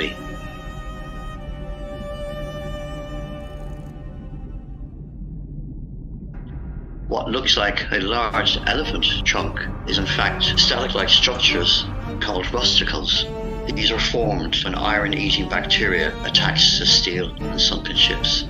body. What looks like a large elephant trunk is in fact static-like structures called rusticles. These are formed when iron-eating bacteria attacks the steel in sunken ships.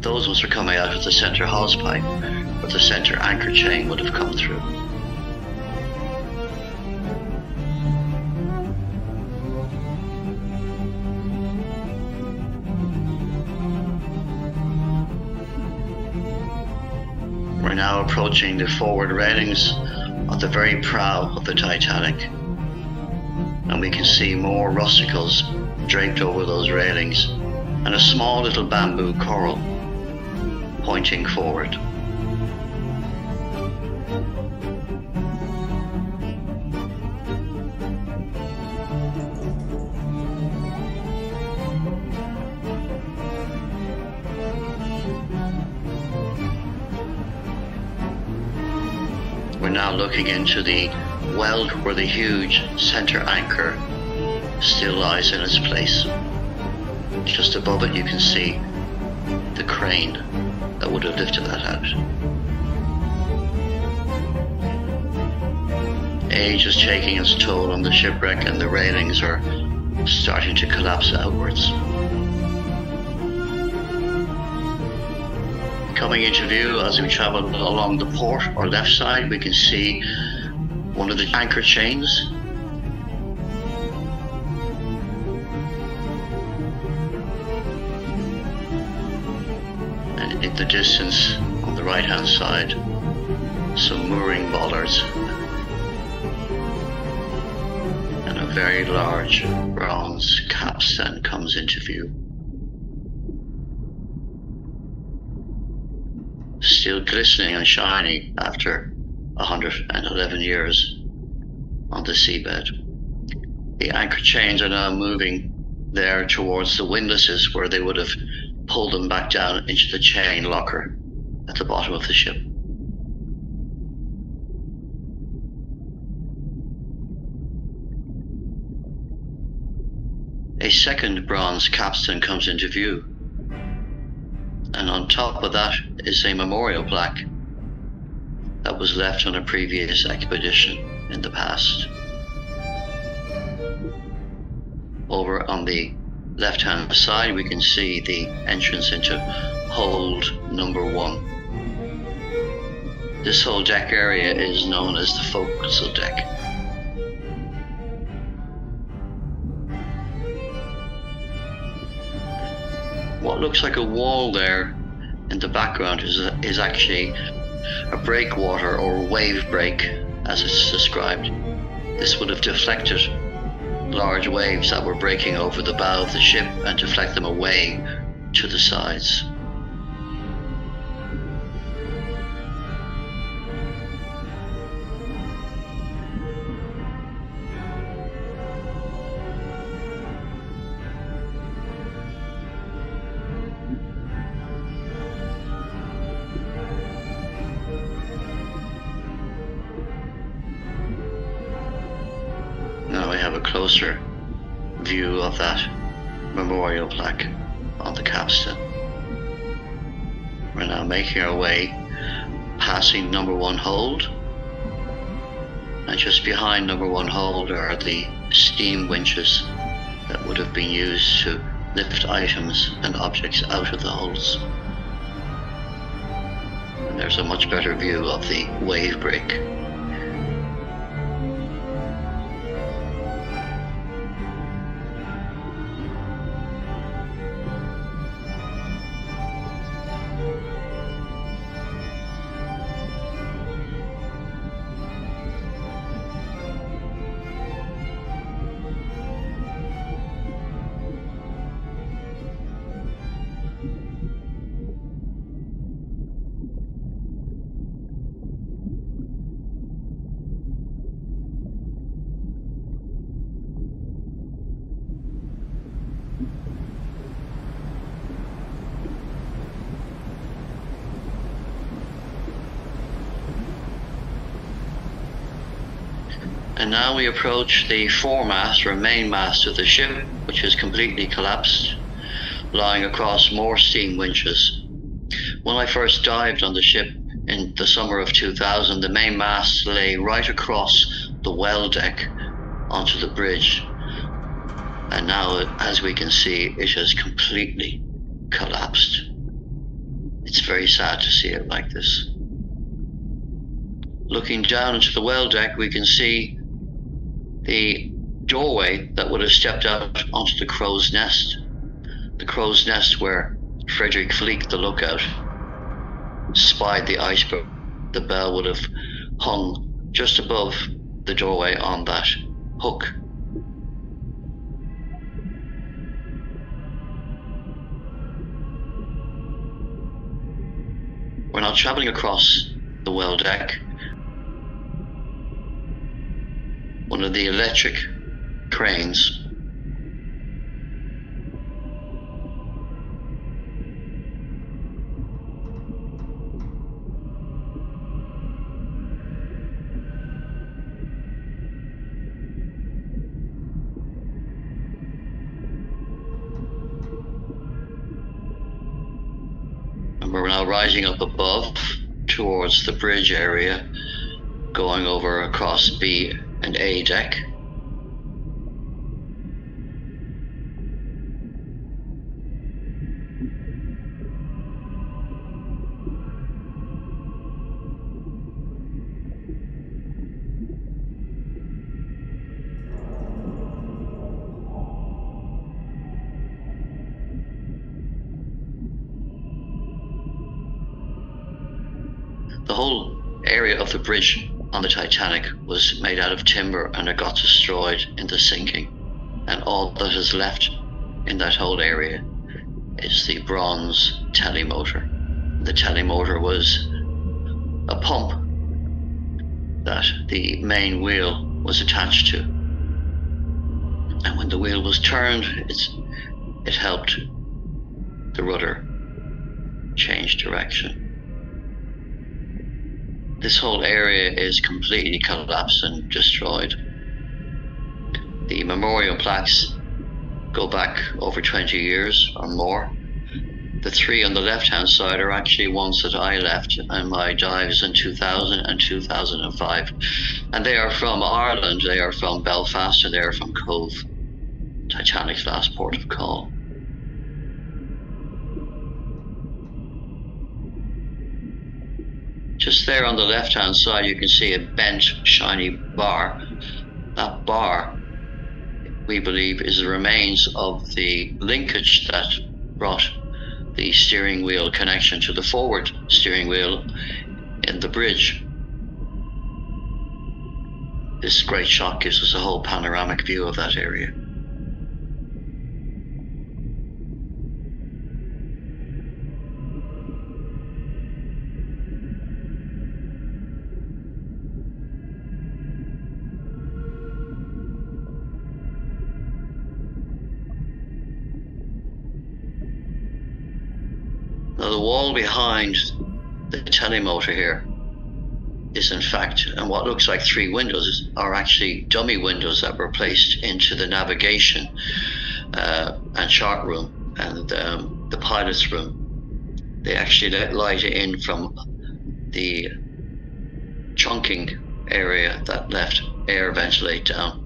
Those ones were coming out of the center hose pipe, but the center anchor chain would have come through. We're now approaching the forward railings of the very prow of the Titanic, and we can see more rusticles draped over those railings and a small little bamboo coral pointing forward. We're now looking into the weld where the huge center anchor still lies in its place. Just above it you can see the crane that would have lifted that out. Age is taking its toll on the shipwreck, and the railings are starting to collapse outwards. Coming into view as we travel along the port or left side, we can see one of the anchor chains. In the distance, on the right-hand side, some mooring bollards and a very large bronze capstan comes into view. Still glistening and shining after 111 years on the seabed. The anchor chains are now moving there towards the windlasses where they would have pull them back down into the chain locker at the bottom of the ship. A second bronze capstan comes into view, and on top of that is a memorial plaque that was left on a previous expedition in the past. Over on the left-hand side, we can see the entrance into hold number 1. This whole deck area is known as the forecastle deck. What looks like a wall there in the background is actually a breakwater or wave break, as it's described. This would have deflected large waves that were breaking over the bow of the ship and deflect them away to the sides. Have a closer view of that memorial plaque on the capstan. We're now making our way, passing number 1 hold, and just behind number 1 hold are the steam winches that would have been used to lift items and objects out of the holds. And there's a much better view of the wave break. And now we approach the foremast or mainmast of the ship, which is completely collapsed, lying across more steam winches. When I first dived on the ship in the summer of 2000, the mainmast lay right across the well deck onto the bridge. And now, as we can see, it has completely collapsed. It's very sad to see it like this. Looking down into the well deck, we can see the doorway that would have stepped out onto the crow's nest. The crow's nest where Frederick Fleet, the lookout, spied the iceberg. The bell would have hung just above the doorway on that hook. We're now traveling across the well deck. One of the electric cranes rising up above towards the bridge area, going over across B and A deck. The whole area of the bridge on the Titanic was made out of timber, and it got destroyed in the sinking. And all that is left in that whole area is the bronze telemotor. The telemotor was a pump that the main wheel was attached to. And when the wheel was turned, it helped the rudder change direction. This whole area is completely collapsed and destroyed. The memorial plaques go back over 20 years or more. The three on the left-hand side are actually ones that I left in my dives in 2000 and 2005. And they are from Ireland, they are from Belfast, and they are from Cove, Titanic's last port of call. Just there on the left-hand side, you can see a bent, shiny bar. That bar, we believe, is the remains of the linkage that brought the steering wheel connection to the forward steering wheel in the bridge. This great shot gives us a whole panoramic view of that area. The wall behind the telemotor here is, in fact, and what looks like three windows are actually dummy windows that were placed into the navigation and chart room and the pilot's room. They actually let light in from the chunking area that let air ventilate down.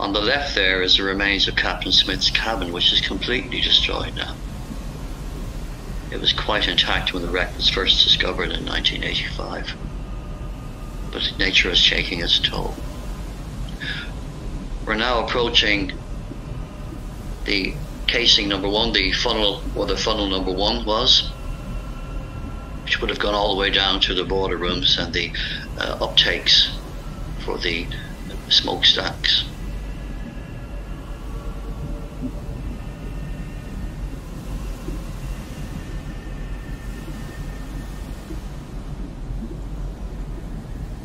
On the left there is the remains of Captain Smith's cabin, which is completely destroyed now. It was quite intact when the wreck was first discovered in 1985, but nature is taking its toll. We're now approaching the casing number one, the funnel where the funnel number one was, which would have gone all the way down to the boiler rooms and the uptakes for the smokestacks.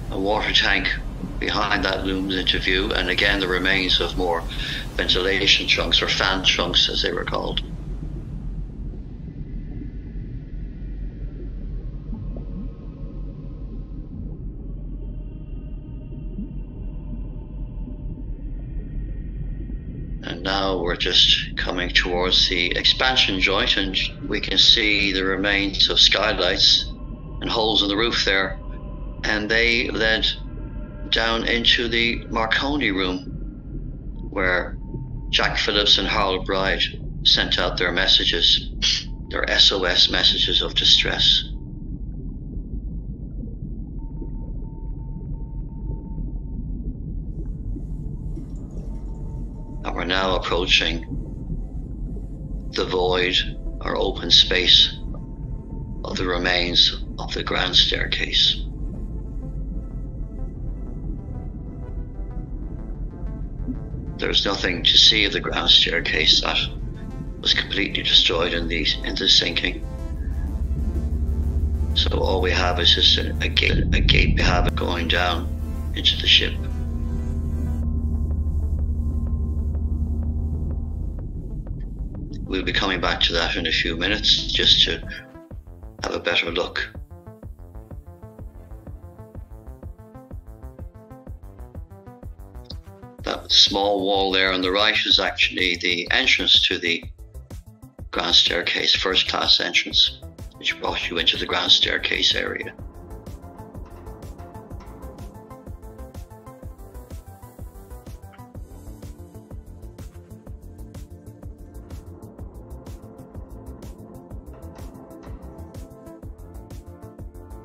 A water tank behind that looms into view, and again the remains of more ventilation trunks, or fan trunks as they were called. just coming towards the expansion joint, and we can see the remains of skylights and holes in the roof there, and they led down into the Marconi room where Jack Phillips and Harold Bride sent out their messages, their SOS messages of distress. And we're now approaching the void or open space of the remains of the grand staircase. There's nothing to see of the grand staircase. That was completely destroyed in the sinking. So all we have is just a gate we have going down into the ship. We'll be coming back to that in a few minutes just to have a better look. That small wall there on the right is actually the entrance to the grand staircase, first class entrance, which brought you into the grand staircase area.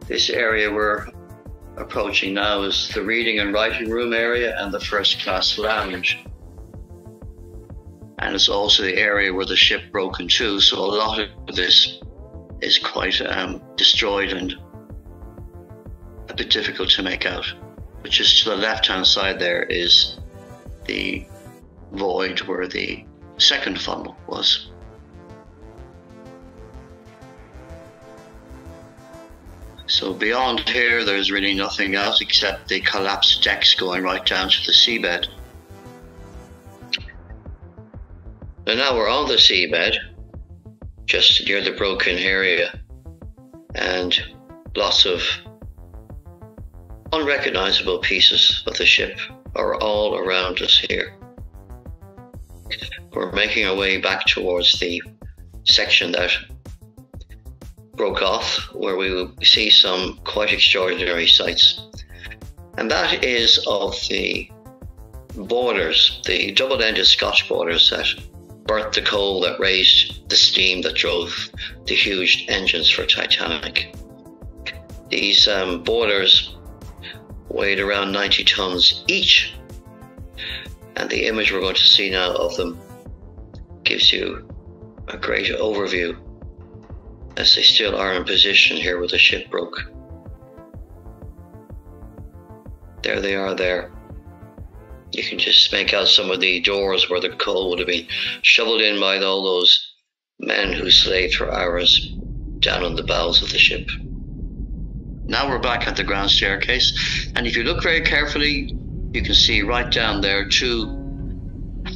This area we're approaching now is the reading and writing room area and the first class lounge. And it's also the area where the ship broke in two, so a lot of this is quite destroyed and a bit difficult to make out. But just to the left-hand side there is the void where the second funnel was. So beyond here, there's really nothing else except the collapsed decks going right down to the seabed. And now we're on the seabed, just near the broken area, and lots of unrecognizable pieces of the ship are all around us here. We're making our way back towards the section that broke off, where we will see some quite extraordinary sights. And that is of the boilers, the double-ended Scotch boilers that burnt the coal that raised the steam that drove the huge engines for Titanic. These boilers weighed around 90 tons each, and the image we're going to see now of them gives you a great overview, as they still are in position here where the ship broke. There they are there. You can just make out some of the doors where the coal would have been shoveled in by all those men who slaved for hours down on the bowels of the ship. Now we're back at the grand staircase, and if you look very carefully, you can see right down there two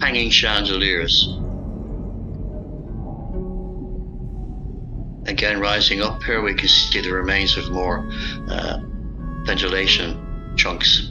hanging chandeliers. Again, rising up here, we can see the remains of more ventilation chunks.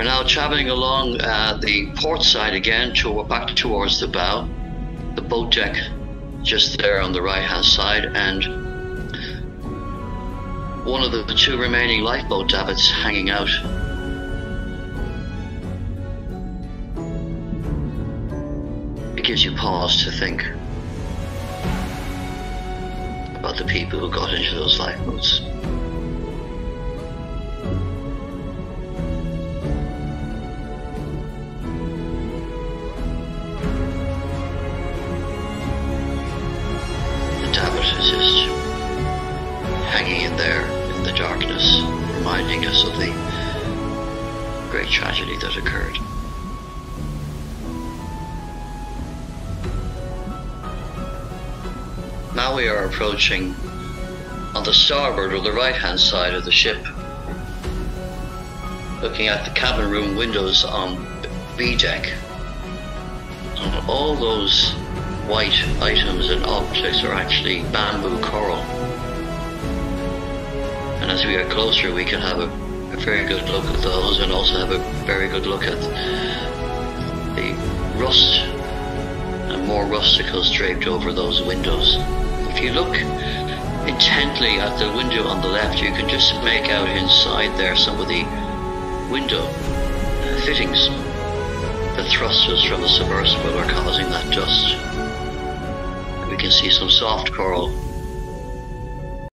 We're now traveling along the port side again, back towards the bow, the boat deck just there on the right-hand side, and one of the two remaining lifeboat davits hanging out. It gives you pause to think about the people who got into those lifeboats. Is just hanging in there in the darkness, reminding us of the great tragedy that occurred. Now we are approaching on the starboard or the right-hand side of the ship, looking at the cabin room windows on B deck, and all those white items and objects are actually bamboo coral. And as we get closer, we can have a very good look at those, and also have a very good look at the rust and more rusticles draped over those windows. If you look intently at the window on the left, you can just make out inside there some of the window fittings. The thrusters from the submersible are causing that dust. We can see some soft coral